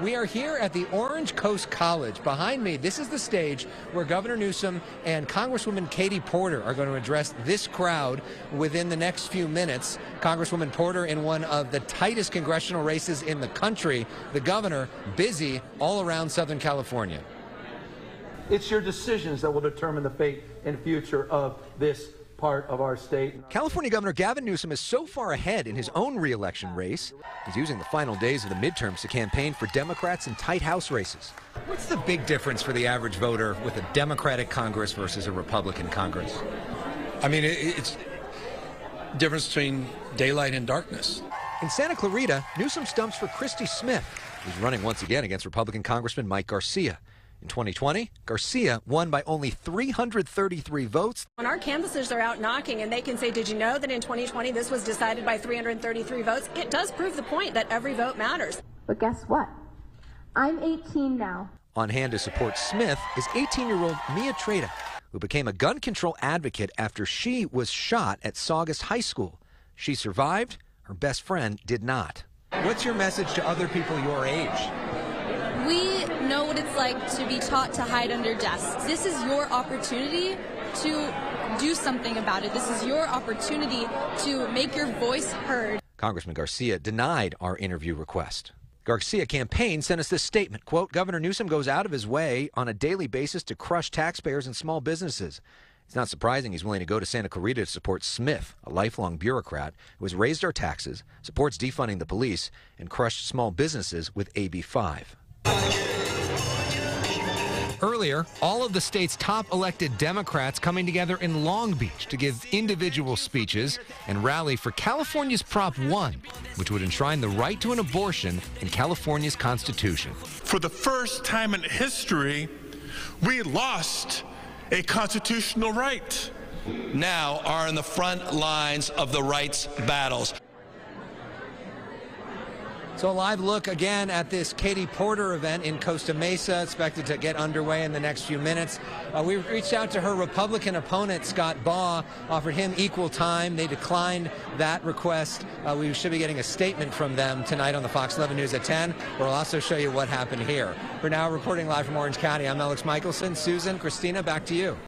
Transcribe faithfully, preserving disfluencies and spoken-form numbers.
We are here at the Orange Coast College. Behind me, this is the stage where Governor Newsom and Congresswoman Katie Porter are going to address this crowd within the next few minutes. Congresswoman Porter in one of the tightest congressional races in the country. The governor busy all around Southern California. It's your decisions that will determine the fate and future of this part of our state. California Governor Gavin Newsom is so far ahead in his own re-election race, he's using the final days of the midterms to campaign for Democrats in tight House races. What's the big difference for the average voter with a Democratic Congress versus a Republican Congress? I mean, it's the difference between daylight and darkness. In Santa Clarita, Newsom stumps for Christy Smith, who's running once again against Republican Congressman Mike Garcia. In twenty twenty, Garcia won by only three hundred thirty-three votes. When our canvassers are out knocking and they can say, did you know that in twenty twenty this was decided by three hundred thirty-three votes, it does prove the point that every vote matters. But guess what? I'm eighteen now. On hand to support Smith is eighteen-year-old Mia Traya, who became a gun control advocate after she was shot at Saugus High School. She survived. Her best friend did not. What's your message to other people your age? We know what it's like to be taught to hide under desks. This is your opportunity to do something about it. This is your opportunity to make your voice heard. Congressman Garcia denied our interview request. Garcia campaign sent us this statement, quote, Governor Newsom goes out of his way on a daily basis to crush taxpayers and small businesses. It's not surprising he's willing to go to Santa Clarita to support Smith, a lifelong bureaucrat who has raised our taxes, supports defunding the police, and crushed small businesses with A B five. Earlier, all of the state's top elected Democrats coming together in Long Beach to give individual speeches and rally for California's Prop one, which would enshrine the right to an abortion in California's Constitution. For the first time in history, we lost a constitutional right. Now are in the front lines of the rights battles. So a live look again at this Katie Porter event in Costa Mesa, expected to get underway in the next few minutes. Uh, we reached out to her Republican opponent, Scott Baugh, offered him equal time. They declined that request. Uh, we should be getting a statement from them tonight on the Fox eleven News at ten. We'll also show you what happened here. For now, reporting live from Orange County, I'm Alex Michelson. Susan, Christina, back to you.